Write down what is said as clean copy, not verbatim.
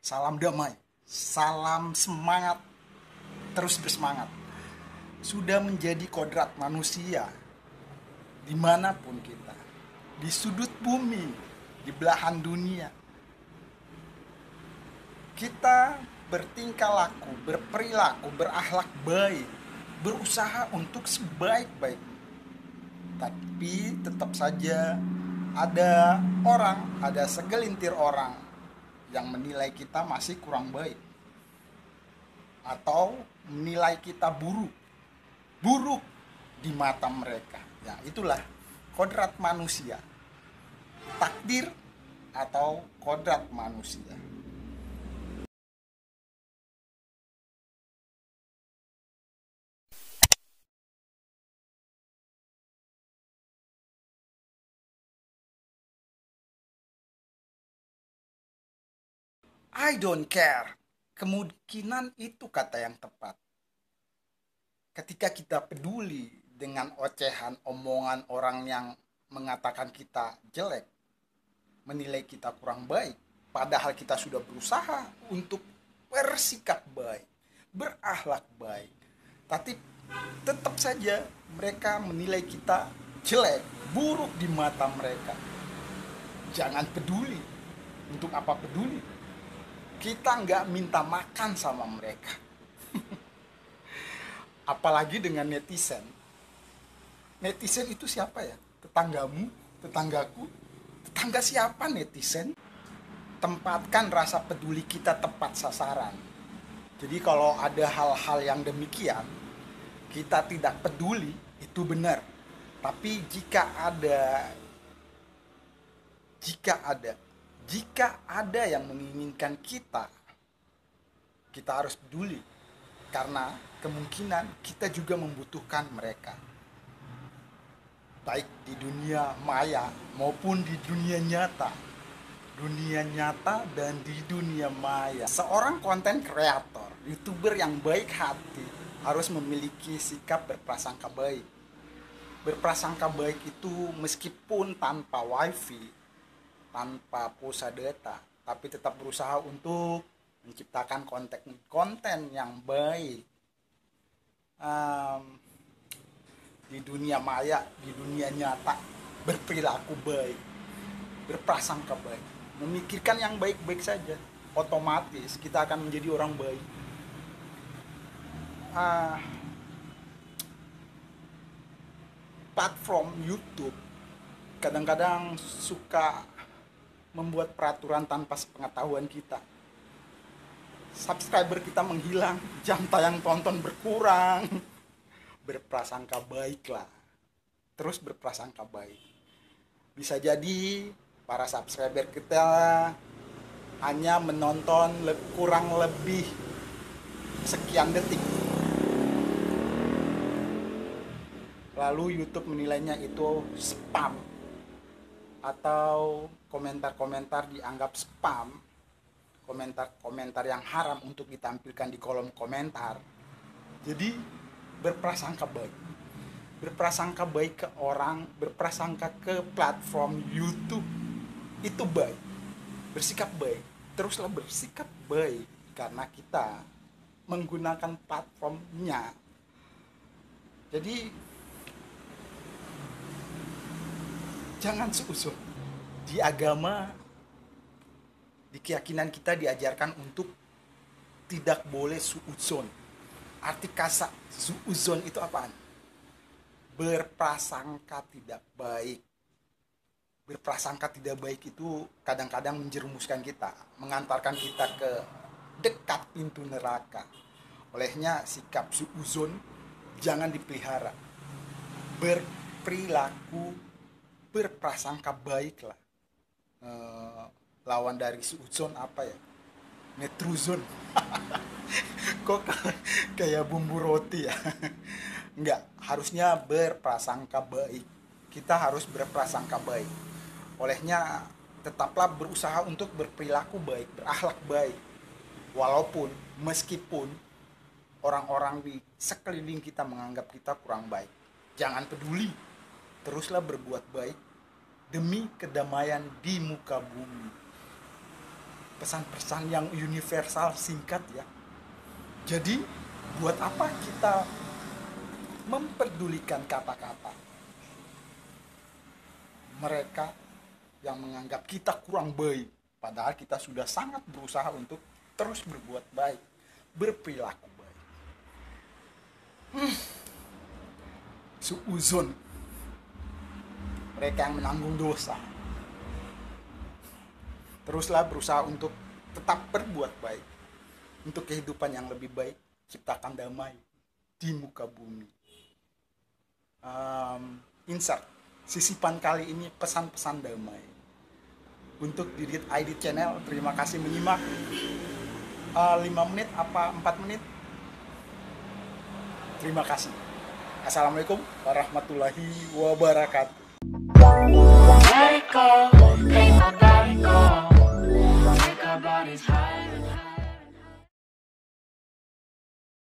salam damai, salam semangat, terus bersemangat. Sudah menjadi kodrat manusia dimanapun kita, di sudut bumi, di belahan dunia. Kita bertingkah laku, berperilaku, berakhlak baik, berusaha untuk sebaik-baiknya. Tapi tetap saja ada orang, ada segelintir orang yang menilai kita masih kurang baik, atau menilai kita buruk di mata mereka. Ya, itulah kodrat manusia, takdir atau kodrat manusia. I don't care. Kemungkinan itu kata yang tepat. Ketika kita peduli dengan ocehan omongan orang yang mengatakan kita jelek, menilai kita kurang baik, padahal kita sudah berusaha untuk bersikap baik, berakhlak baik, tapi tetap saja mereka menilai kita jelek, buruk di mata mereka. Jangan peduli. Untuk apa peduli? Kita nggak minta makan sama mereka. Apalagi dengan netizen. Netizen itu siapa ya? Tetanggamu, tetanggaku, tetangga siapa netizen? Tempatkan rasa peduli kita tepat sasaran. Jadi kalau ada hal-hal yang demikian, kita tidak peduli, itu benar. Tapi jika ada yang menginginkan kita harus peduli, karena kemungkinan kita juga membutuhkan mereka, baik di dunia maya maupun di dunia nyata dan di dunia maya. Seorang konten kreator, youtuber yang baik hati harus memiliki sikap berprasangka baik. Berprasangka baik itu meskipun tanpa wifi, tanpa pulsa data, tapi tetap berusaha untuk menciptakan konten yang baik. Di dunia maya, di dunia nyata, berperilaku baik, berprasangka baik, memikirkan yang baik-baik saja, otomatis kita akan menjadi orang baik. Platform YouTube kadang-kadang suka membuat peraturan tanpa sepengetahuan kita. Subscriber kita menghilang, jam tayang tonton berkurang. Berprasangka baiklah, terus berprasangka baik. Bisa jadi para subscriber kita hanya menonton kurang lebih sekian detik, lalu YouTube menilainya itu spam, atau komentar-komentar dianggap spam, komentar-komentar yang haram untuk ditampilkan di kolom komentar. Jadi berprasangka baik ke orang, berprasangka ke platform YouTube itu baik, bersikap baik, teruslah bersikap baik, karena kita menggunakan platformnya. Jadi jangan suuzon. Di agama, di keyakinan kita diajarkan untuk tidak boleh suuzon. Arti kasar suuzon itu apaan? Berprasangka tidak baik. Berprasangka tidak baik itu kadang-kadang menjerumuskan kita, mengantarkan kita ke dekat pintu neraka. Olehnya sikap suuzon jangan dipelihara. Berprasangka baiklah. Lawan dari suudzon apa ya? Netruzon. Kok kayak bumbu roti ya? Enggak, harusnya berprasangka baik. Kita harus berprasangka baik. Olehnya tetaplah berusaha untuk berperilaku baik, berakhlak baik. Meskipun orang-orang di sekeliling kita menganggap kita kurang baik, jangan peduli. Teruslah berbuat baik demi kedamaian di muka bumi. pesan-pesan yang universal singkat ya. Jadi buat apa kita memperdulikan kata-kata mereka yang menganggap kita kurang baik, padahal kita sudah sangat berusaha untuk terus berbuat baik, berperilaku baik. Suudzon, mereka yang menanggung dosa, teruslah berusaha untuk tetap berbuat baik untuk kehidupan yang lebih baik. Ciptakan damai di muka bumi. Insert sisipan kali ini pesan-pesan damai untuk Didit ID Channel. Terima kasih menyimak 5 menit apa 4 menit. Terima kasih. Assalamualaikum warahmatullahi wabarakatuh.